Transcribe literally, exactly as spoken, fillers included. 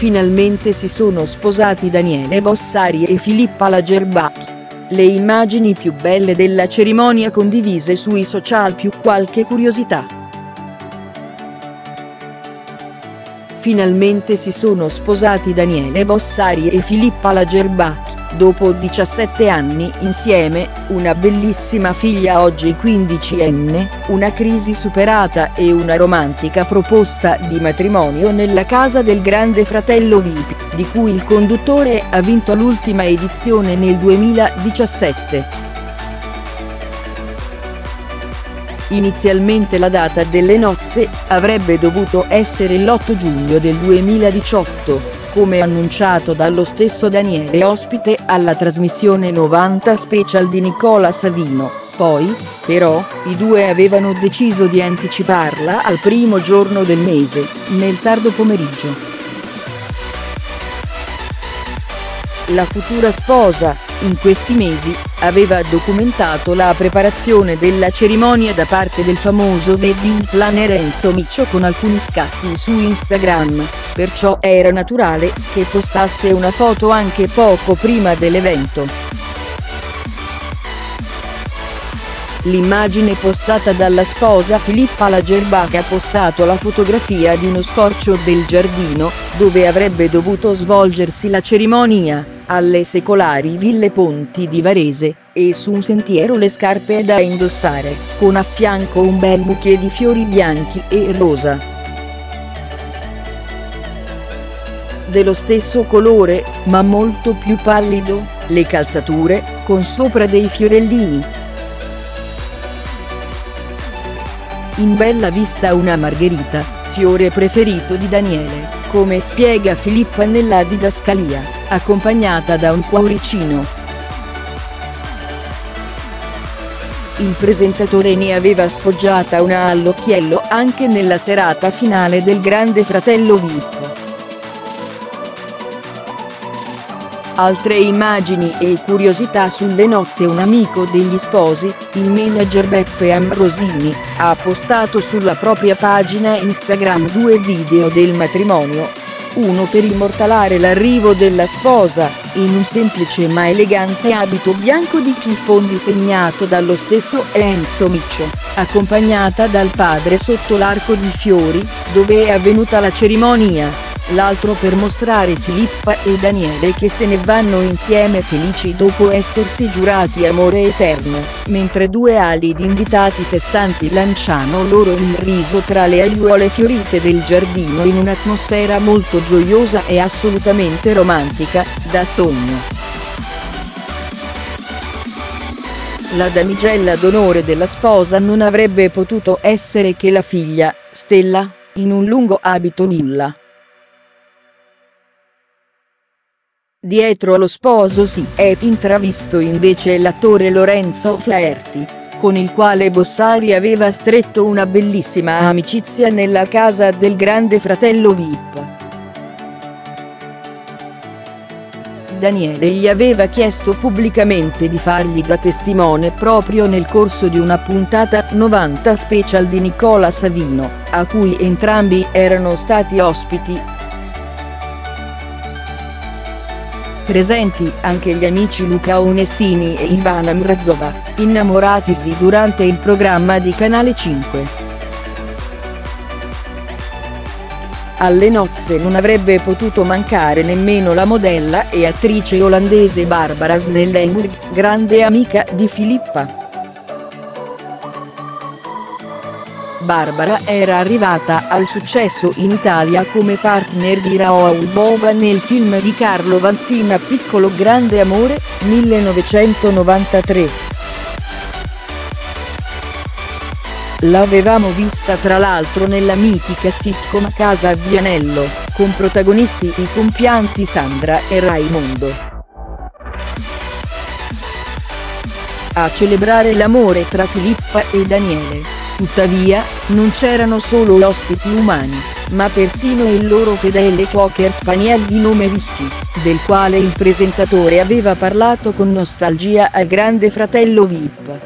Finalmente si sono sposati Daniele Bossari e Filippa Lagerback. Le immagini più belle della cerimonia condivise sui social più qualche curiosità. Finalmente si sono sposati Daniele Bossari e Filippa Lagerback, dopo diciassette anni insieme, una bellissima figlia oggi quindicenne, una crisi superata e una romantica proposta di matrimonio nella casa del Grande Fratello Vip, di cui il conduttore ha vinto l'ultima edizione nel duemiladiciassette. Inizialmente la data delle nozze avrebbe dovuto essere l'otto giugno del duemiladiciotto, come annunciato dallo stesso Daniele ospite alla trasmissione novanta Special di Nicola Savino. Poi, però, i due avevano deciso di anticiparla al primo giorno del mese, nel tardo pomeriggio. La futura sposa, in questi mesi, aveva documentato la preparazione della cerimonia da parte del famoso wedding planner Enzo Miccio con alcuni scatti su Instagram, perciò era naturale che postasse una foto anche poco prima dell'evento. L'immagine postata dalla sposa Filippa Lagerback ha postato la fotografia di uno scorcio del giardino, dove avrebbe dovuto svolgersi la cerimonia, alle secolari Ville Ponti di Varese, e su un sentiero le scarpe da indossare, con a fianco un bel bouquet di fiori bianchi e rosa. Dello stesso colore, ma molto più pallido, le calzature, con sopra dei fiorellini. In bella vista una margherita, fiore preferito di Daniele, come spiega Filippa nella didascalia, accompagnata da un cuoricino. Il presentatore ne aveva sfoggiata una all'occhiello anche nella serata finale del Grande Fratello Vip. Altre immagini e curiosità sulle nozze. Un amico degli sposi, il manager Beppe Ambrosini, ha postato sulla propria pagina Instagram due video del matrimonio. Uno per immortalare l'arrivo della sposa, in un semplice ma elegante abito bianco di chiffon disegnato dallo stesso Enzo Miccio, accompagnata dal padre sotto l'arco di fiori, dove è avvenuta la cerimonia. L'altro per mostrare Filippa e Daniele che se ne vanno insieme felici dopo essersi giurati amore eterno, mentre due ali di invitati festanti lanciano loro un riso tra le aiuole fiorite del giardino in un'atmosfera molto gioiosa e assolutamente romantica, da sogno. La damigella d'onore della sposa non avrebbe potuto essere che la figlia, Stella, in un lungo abito lilla. Dietro allo sposo si è intravisto invece l'attore Lorenzo Flaherty, con il quale Bossari aveva stretto una bellissima amicizia nella casa del Grande Fratello Vip. Daniele gli aveva chiesto pubblicamente di fargli da testimone proprio nel corso di una puntata novanta Special di Nicola Savino, a cui entrambi erano stati ospiti. Presenti anche gli amici Luca Onestini e Ivana Mrazova, innamoratisi durante il programma di Canale cinque. Alle nozze non avrebbe potuto mancare nemmeno la modella e attrice olandese Barbara Snellenburg, grande amica di Filippa. Barbara era arrivata al successo in Italia come partner di Raoul Bova nel film di Carlo Vanzina Piccolo Grande Amore, millenovecentonovantatré. L'avevamo vista tra l'altro nella mitica sitcom Casa Vianello, con protagonisti i compianti Sandra e Raimondo. A celebrare l'amore tra Filippa e Daniele, tuttavia, non c'erano solo ospiti umani, ma persino il loro fedele cocker spaniel di nome Risky, del quale il presentatore aveva parlato con nostalgia al Grande Fratello Vip.